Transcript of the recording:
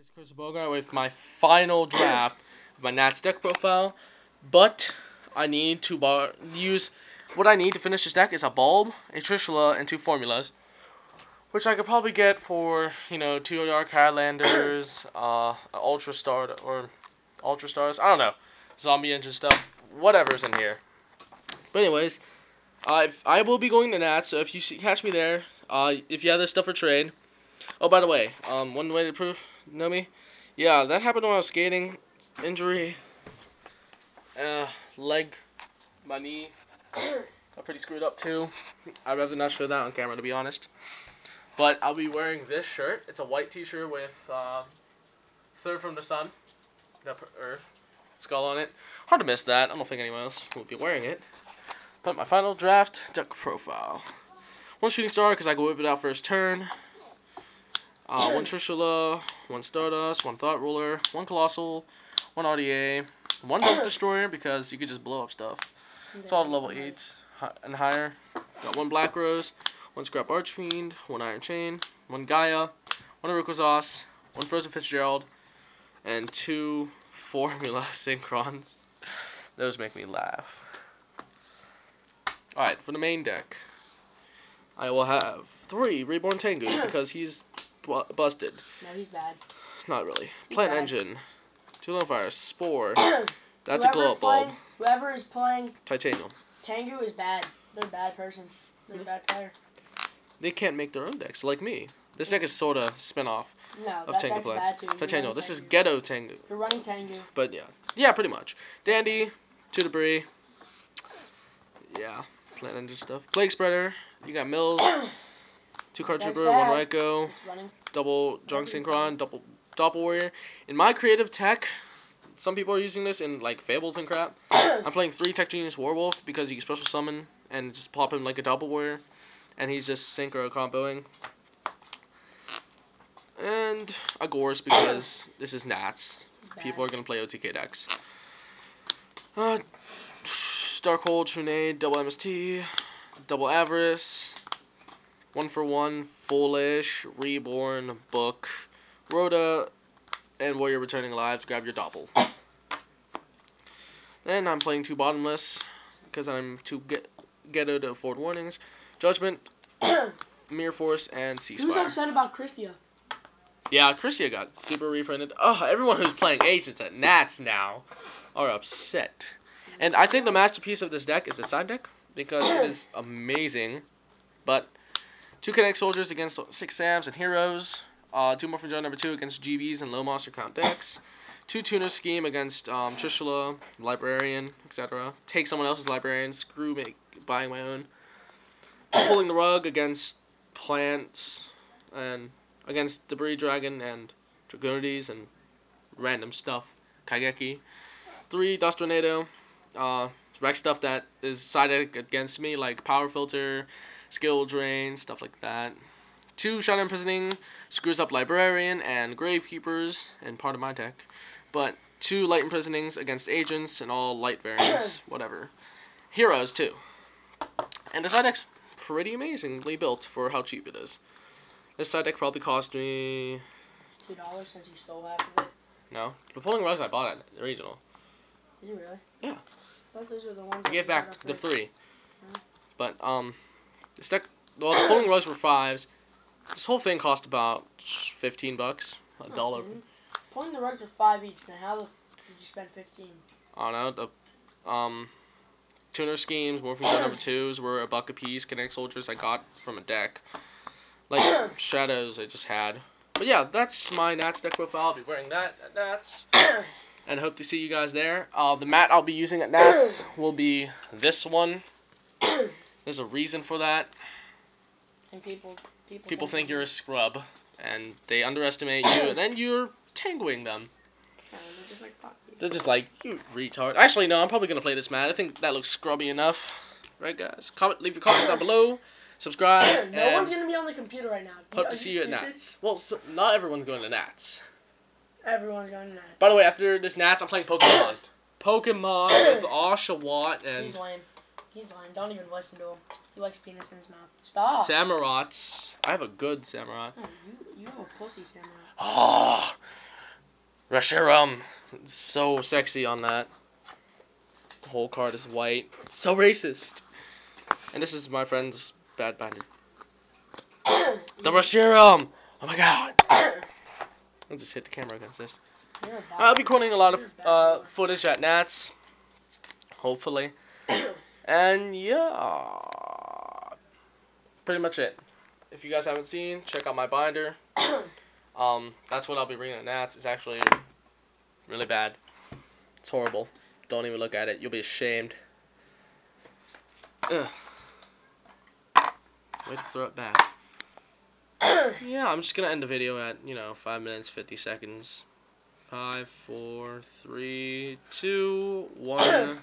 It's Chris Bogart with my final draft of my Nats deck profile, but I need to use what I need to finish this deck is a Bulb, a Trishula, and two Formulas, which I could probably get for, you know, two Highlanders, Ultra Star or Ultra Stars, I don't know, zombie engine stuff, whatever's in here. But anyways, I will be going to Nats, so if you catch me there, if you have this stuff for trade. Oh, by the way, one way to prove know me, yeah, that happened when I was skating, injury, leg, my knee, I'm pretty screwed up too. I'd rather not show that on camera, to be honest. But I'll be wearing this shirt. It's a white T-shirt with "Third from the Sun," the Earth skull on it. Hard to miss that. I don't think anyone else will be wearing it. But my final draft deck profile: one Shooting Star because I can whip it out first turn. One Trishula, one Stardust, one Thought Ruler, one Colossal, one RDA, one Dunk Destroyer because you could just blow up stuff. It's all level 8s and higher. Got one Black Rose, one Scrap Archfiend, one Iron Chain, one Gaia, one Urukozos, one Frozen Fitzgerald, and two Formula Syncrons. Those make me laugh. Alright, for the main deck, I will have three Reborn Tengu because he's busted. No, he's bad. Not really. Plant Engine, two Lonefires, Spore. That's a glow up bulb. Whoever is playing Titanium. Tengu is bad. They're a bad person. They're a bad player. They can't make their own decks, like me. This deck is sort of spin-off of that Tengu plans. Titanium. This is Ghetto Tengu. You're running Tengu. But yeah. Yeah, pretty much. Dandy, two Debris. Yeah. Plant Engine stuff. Plague Spreader. You got Mills. Two Card Trooper, one Raiko. Double Drunk Synchron. Doppel Warrior. In my creative tech, some people are using this in, like, Fables and crap. I'm playing three Tech Genius Warwolf because you can special summon and just pop him like a Doppel Warrior. And he's just synchro comboing. And a Gorse because this is Nats. People are going to play OTK decks. Darkhold, Trunade, double MST, double Avarice, 1-for-1, Foolish, Reborn, Book, Rhoda, and Warrior Returning Lives, grab your Doppel. Then I'm playing two Bottomless, because I'm too ghetto to afford warnings. Judgment, Mirror Force, and Ceasefire. Who's upset about Christia? Yeah, Christia got super reprinted. Oh, everyone who's playing Agents at Nats now are upset. And I think the masterpiece of this deck is the side deck, because it is amazing. But two Kinetic Soldiers against six Sams and Heroes. Two Morphin Joe #2 against GBs and low monster count decks. Two Tuner Scheme against Trishula, Librarian, etc. Take someone else's Librarian, screw buying my own. Pulling the Rug against Plants, and against Debris Dragon and Dragonides and random stuff. Kaigeki. Three Dust Tornado. Wreck stuff that is sided against me, like Power Filter, Skill Drain, stuff like that. Two Shadow Imprisoning, screws up Librarian and Gravekeepers, and part of my deck. But two Light Imprisonings against Agents and all Light variants, whatever. Heroes, too. And the side deck's pretty amazingly built for how cheap it is. This side deck probably cost me $2 since you stole half of it. No. The Pulling Rugs I bought at the regional. Did you really? Yeah. I thought those were the ones I gave back the three. Yeah. But, this deck, well, the Pulling Rugs were 5s. This whole thing cost about $15, $1. Pulling the Rugs are 5 each. Then how did you spend 15? I don't know. The Tuner Schemes, Morphing Joe #2s were $1 a piece. Kinetic Soldiers I got from a deck. Like Shadows I just had. But yeah, that's my Nats deck profile. I'll be wearing that at Nats. And hope to see you guys there. The mat I'll be using at Nats will be this one. There's a reason for that. And people think you're a scrub, and they underestimate you, and then you're tanguing them. And they're just like, you retard. Actually, no, I'm probably going to play this mat. I think that looks scrubby enough. Right, guys? Leave your comments down below. Subscribe. No one's going to be on the computer right now. Hope to see you at Nats. Well, not everyone's going to Nats. Everyone's going to Nats. By the way, after this Nats, I'm playing Pokemon. Pokemon with Oshawott and... He's lame. He's lying. Don't even listen to him. He likes penis in his mouth. Stop. Samurotts. I have a good Samurott. Oh, you have a pussy Samurott. Oh, Rashiram. So sexy on that. The whole card is white. So racist. And this is my friend's bad bandit. The Rashiram! Oh my god. I'll just hit the camera against this. I'll be recording a lot of footage at Nats. Hopefully. And yeah. Pretty much it. If you guys haven't seen, check out my binder. That's what I'll be reading at Nats. It's actually really bad. It's horrible. Don't even look at it. You'll be ashamed. Ugh. Way to throw it back. Yeah, I'm just going to end the video at, 5 minutes, 50 seconds. 5, 4, 3, 2, 1...